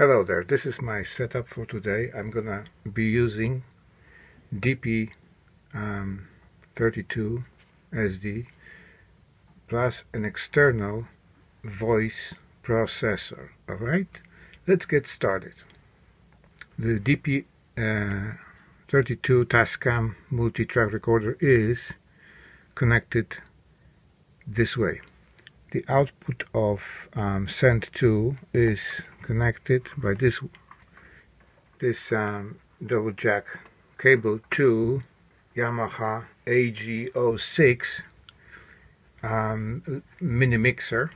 Hello there, this is my setup for today. I'm gonna be using DP 32 SD plus an external voice processor. Alright, let's get started. The DP 32 Tascam multi-track recorder is connected this way. The output of send to is connected by this double jack cable to Yamaha AG-06 mini mixer,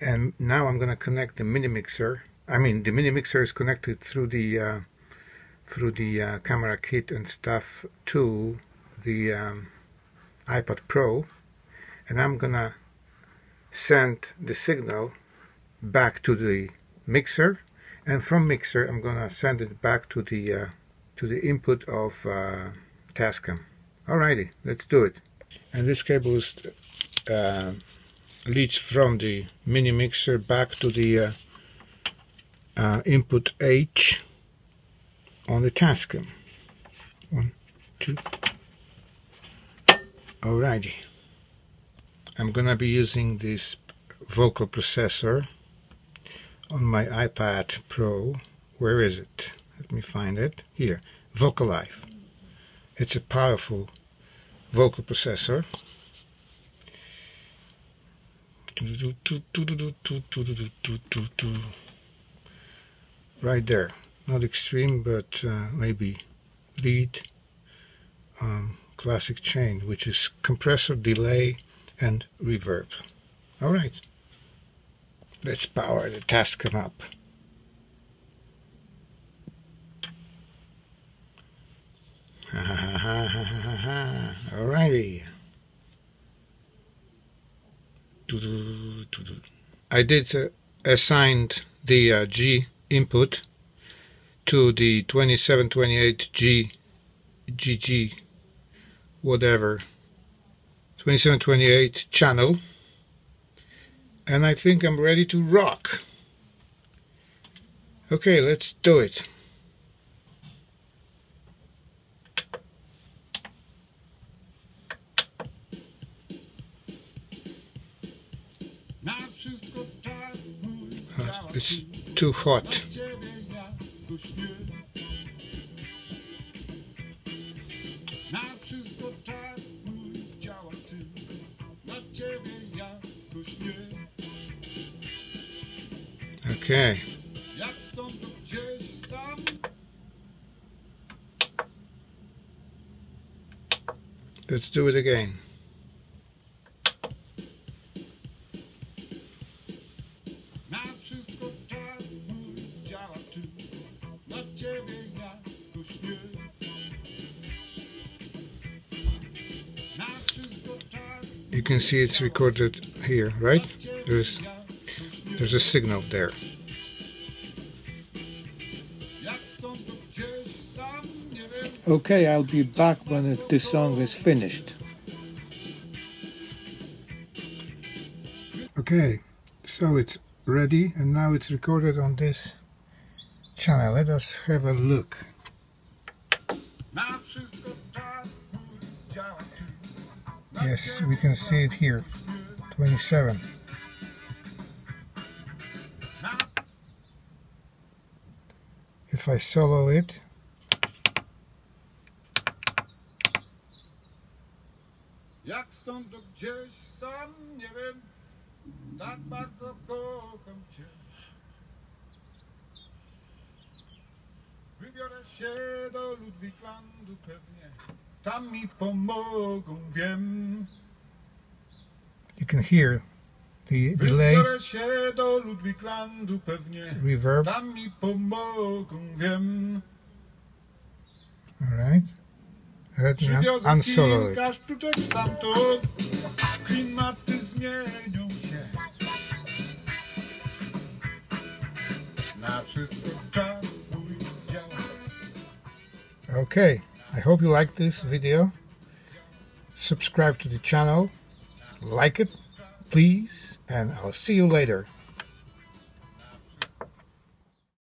and now I'm gonna connect the mini mixer. The mini mixer is connected through the camera kit and stuff to the iPad Pro, and I'm gonna send the signal back to the mixer, and from mixer I'm gonna send it back to the input of Tascam. Alrighty, let's do it. And this cable is, leads from the mini mixer back to the input H on the Tascam. 1, 2. Alrighty. I'm gonna be using this vocal processor on my iPad Pro. Where is it? Let me find it. Here, Vocalive. It's a powerful vocal processor. Right there. Not extreme, but maybe lead, classic chain, which is compressor, delay, and reverb. Alright, let's power the Tascam up. Alrighty. I did assigned the G input to the 2728G, GG, whatever, 2728 channel, and I think I'm ready to rock. Okay, let's do it. It's too hot. Okay. Let's do it again. You can see it's recorded here, right? There's a signal there. Okay, I'll be back when this song is finished. Okay, so it's ready, and now it's recorded on this channel. Let us have a look. Yes, we can see it here, 27. If I solo it, you can hear the delay, reverb. Alright, let me unsolo it. Okay, I hope you like this video. Subscribe to the channel, like it, please, and I'll see you later.